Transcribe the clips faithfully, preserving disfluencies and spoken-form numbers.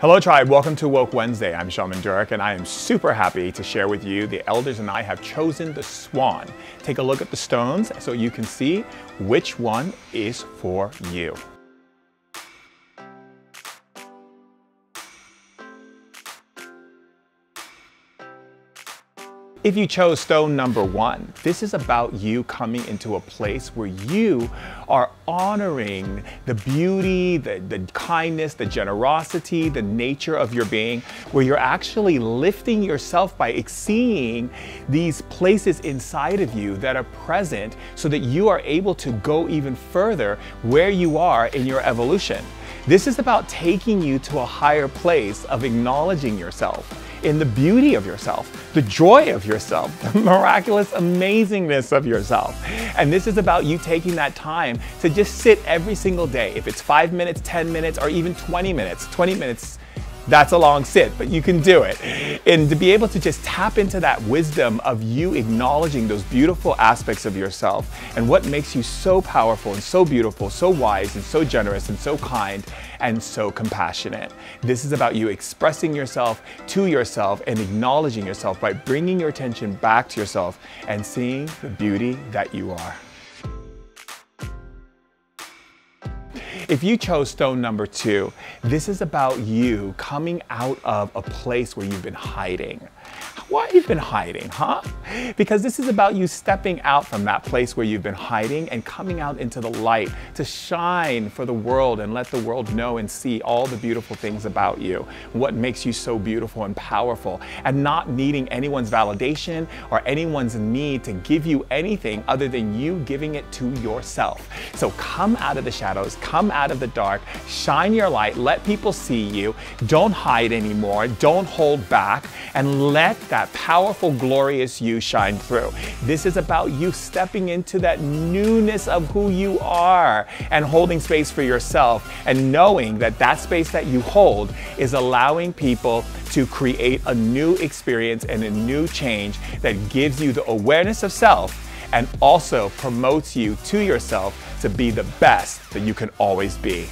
Hello Tribe, welcome to Woke Wednesday. I'm Shaman Durek and I am super happy to share with you the elders and I have chosen the swan. Take a look at the stones so you can see which one is for you. If you chose stone number one, this is about you coming into a place where you are honoring the beauty, the, the kindness, the generosity, the nature of your being, where you're actually lifting yourself by seeing these places inside of you that are present so that you are able to go even further where you are in your evolution. This is about taking you to a higher place of acknowledging yourself, in the beauty of yourself, the joy of yourself, the miraculous amazingness of yourself. And this is about you taking that time to just sit every single day. If it's five minutes, ten minutes, or even twenty minutes, twenty minutes, that's a long sit, but you can do it. And to be able to just tap into that wisdom of you acknowledging those beautiful aspects of yourself and what makes you so powerful and so beautiful, so wise and so generous and so kind and so compassionate. This is about you expressing yourself to yourself and acknowledging yourself by bringing your attention back to yourself and seeing the beauty that you are. If you chose stone number two, this is about you coming out of a place where you've been hiding. Why you've been hiding, huh? Because this is about you stepping out from that place where you've been hiding and coming out into the light to shine for the world and let the world know and see all the beautiful things about you, what makes you so beautiful and powerful, and not needing anyone's validation or anyone's need to give you anything other than you giving it to yourself. So come out of the shadows, come out of the dark, shine your light, let people see you, don't hide anymore, don't hold back, and let that That powerful, glorious you shine through. This is about you stepping into that newness of who you are and holding space for yourself and knowing that that space that you hold is allowing people to create a new experience and a new change that gives you the awareness of self and also promotes you to yourself to be the best that you can always be.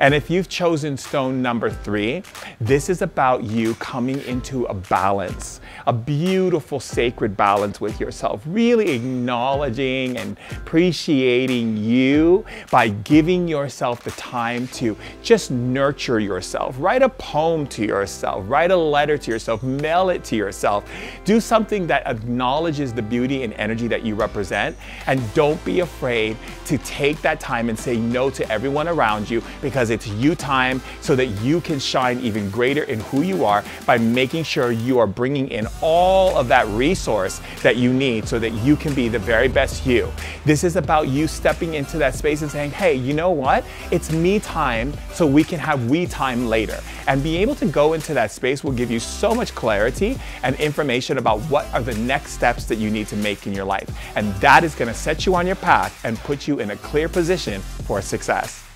And if you've chosen stone number three, this is about you coming into a balance, a beautiful sacred balance with yourself, really acknowledging and appreciating you by giving yourself the time to just nurture yourself, write a poem to yourself, write a letter to yourself, mail it to yourself, do something that acknowledges the beauty and energy that you represent, and don't be afraid to take that time and say no to everyone around you because it's you time so that you can shine even greater in who you are by making sure you are bringing in all of that resource that you need so that you can be the very best you. This is about you stepping into that space and saying, hey, you know what? It's me time so we can have we time later. And being able to go into that space will give you so much clarity and information about what are the next steps that you need to make in your life. And that is going to set you on your path and put you in a clear position for success.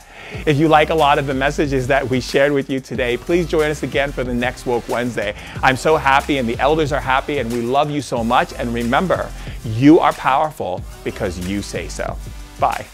If you like a lot of the messages that we shared with you today, please join us again for the next Woke Wednesday. I'm so happy and the elders are happy and we love you so much. And remember, you are powerful because you say so. Bye.